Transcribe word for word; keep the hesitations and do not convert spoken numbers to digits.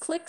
Click